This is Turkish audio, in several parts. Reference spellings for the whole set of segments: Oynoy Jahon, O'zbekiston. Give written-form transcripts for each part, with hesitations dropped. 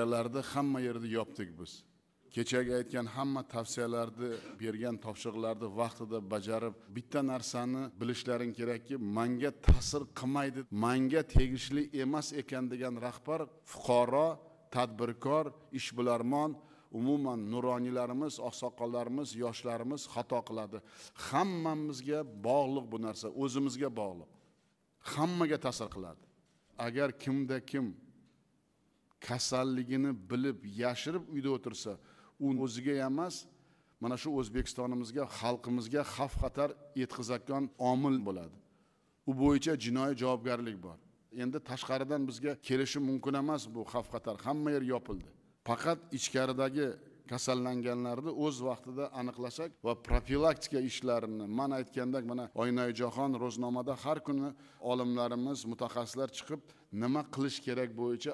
doiralarda hamma yerda yopdik biz. Kechagi aytgan hamma tavsiyalarni, bergan topshiriqlarni vaqtida bajarib, bitta narsani bilishlaring kerakki, menga ta'sir qilmaydi, menga tegishli emas ekan degan rahbar, fuqaro, tadbirkor, ishbilarmon, umuman nuroniylarimiz, oqsoqollarimiz, yoshlarimiz xato qiladi. Hammamizga bog'liq bu narsa, o'zimizga bog'liq. Hammaga ta'sir qiladi. Agar kimda kim kasalligini bilib, yashirib uyda o'tirsa, u o'ziga emas, mana shu O'zbekistonimizga, xalqimizga xavf-xatar yetkazayotgan omil bo'ladi. U bo'yicha jinoiy javobgarlik bor. Endi tashqaridan bizga kelishi mumkin emas bu xavf-xatar. Hamma yer yopildi. Faqat ichkaridagi kasallanganlarni o'z vaqtida aniqlasak va profilaktika ishlarini men aytgandek mana Oynoy Jahon ro'znomada har kuni olimlarimiz, mutaxassislar chiqib nima qilish kerak bo'yicha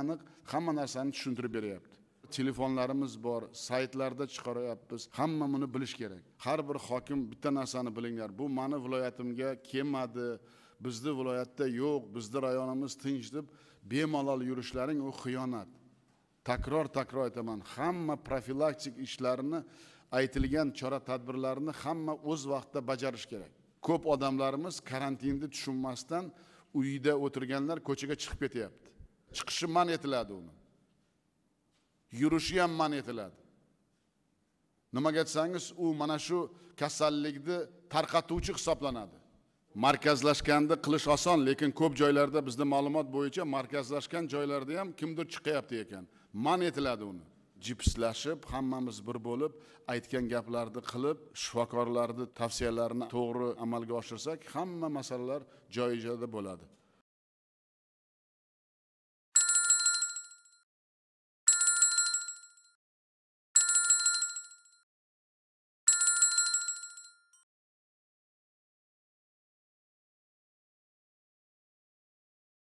aniq hamma narsani tushuntirib beryapti. Telefonlarimiz bor, saytlarda chiqaryapmiz. Hamma buni bilish kerak. Har bir hokim bitta narsani bilinglar. Bu meni viloyatimga kelmadi. Bizni viloyatda yo'q, bizni rayonimiz tinch deb bemalol yurishlaring u xiyonat. Takror aytaman, hamma profilaktik ishlarini, aytilgan chora-tadbirlarni hamma o'z vaqtida bajarish kerak. Ko'p odamlarimiz karantinni tushunmasdan uyda o'tirganlar ko'chaga chiqib ketyapti. Chiqishi man etiladi uni. Yurishi ham man etiladi. Nimaga desangiz, u mana shu kasallikni tarqatuvchi hisoblanadi. Markazlashganda qilish oson, lekin ko'p joylarda bizda ma'lumot bo'yicha markazlashgan joylarda ham kimdir chiqyapti ekan. Man etiladi uni. Jipslashib, hammamiz bir bo'lib, aytgan gaplarni qilib, shifokorlarning tavsiyalarini to'g'ri amalga oshirsak, hamma masalalar joy-joyida bo'ladi.